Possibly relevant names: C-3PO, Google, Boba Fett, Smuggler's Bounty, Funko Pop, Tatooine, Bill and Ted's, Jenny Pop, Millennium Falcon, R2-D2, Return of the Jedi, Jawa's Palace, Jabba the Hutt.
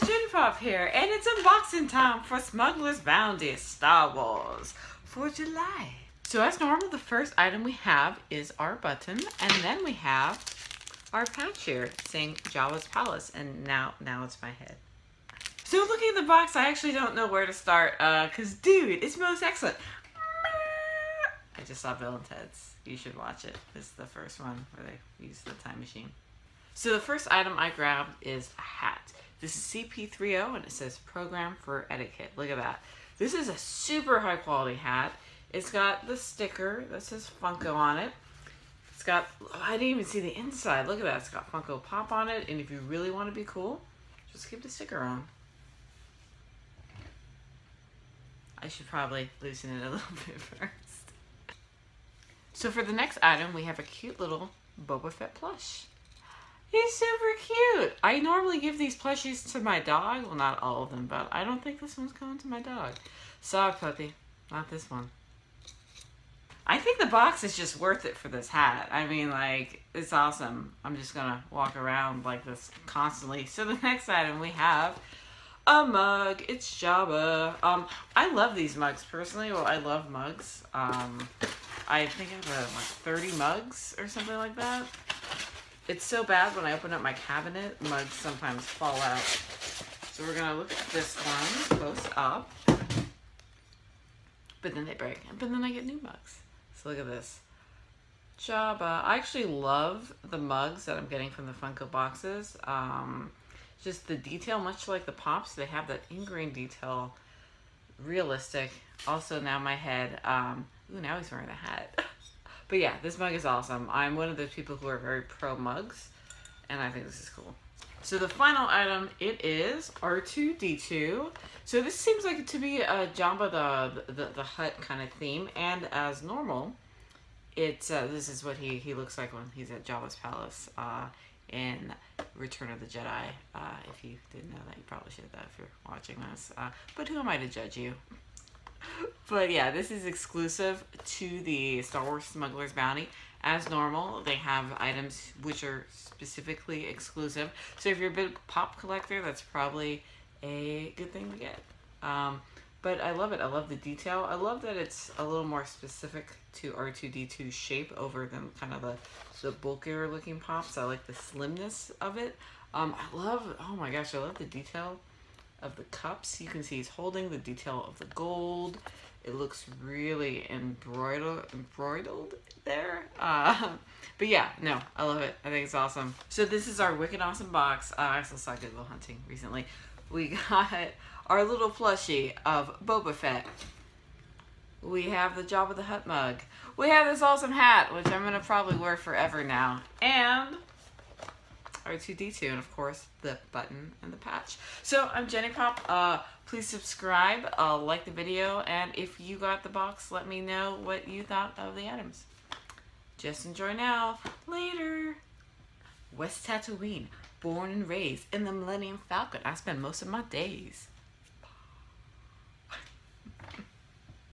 guys, Jenny Pop here, and it's unboxing time for Smuggler's Bounty Star Wars for July. So as normal, the first item we have is our button, and then we have our pouch here saying Jawa's Palace, and now it's my head. So looking at the box, I actually don't know where to start, cause dude, it's most excellent. I just saw Bill and Ted's. You should watch it. It's the first one where they use the time machine. So the first item I grabbed is a hat. This is C-3PO and it says Program for Etiquette. Look at that. This is a super high quality hat. It's got the sticker that says Funko on it. It's got, I didn't even see the inside. Look at that. It's got Funko Pop on it. And if you really want to be cool, just keep the sticker on. I should probably loosen it a little bit first. So for the next item, we have a cute little Boba Fett plush. He's super cute. I normally give these plushies to my dog. Well, not all of them, but I don't think this one's going to my dog. Sorry, puppy. Not this one. I think the box is just worth it for this hat. I mean, like, it's awesome. I'm just going to walk around like this constantly. So the next item we have a mug. It's Jabba. I love these mugs personally. Well, I love mugs. I think I have like 30 mugs or something like that. It's so bad when I open up my cabinet, mugs sometimes fall out. So we're gonna look at this one close up. But then they break, but then I get new mugs. So look at this. Jabba. I actually love the mugs that I'm getting from the Funko boxes. Just the detail, much like the Pops, they have that ingrained detail. Realistic. Also now my head, ooh, now he's wearing a hat. But yeah, this mug is awesome. I'm one of those people who are very pro mugs, and I think this is cool. So the final item, it is R2-D2. So this seems like to be a Jabba the Hutt kind of theme, and as normal, it's this is what he looks like when he's at Jawa's Palace in Return of the Jedi. If you didn't know that, you probably should have that if you're watching this. But who am I to judge you? But yeah, this is exclusive to the Star Wars Smuggler's Bounty. As normal, they have items which are specifically exclusive. So if you're a big Pop collector, that's probably a good thing to get. But I love it. I love the detail. I love that it's a little more specific to R2-D2's shape over than kind of the bulkier looking Pops. I like the slimness of it. I love, oh my gosh, I love the detail of the cups. You can see he's holding the detail of the gold. It looks really embroidered there. But yeah, no, I love it. I think it's awesome. So this is our wicked awesome box. I also saw Google hunting recently. We got our little plushie of Boba Fett. We have the Jabba the Hutt mug. We have this awesome hat, which I'm gonna probably wear forever now. And R2-D2, and of course the button and the patch. So I'm Jenny Pop. Please subscribe, like the video, and if you got the box, let me know what you thought of the items. Just enjoy now. Later. West Tatooine, born and raised in the Millennium Falcon. I spend most of my days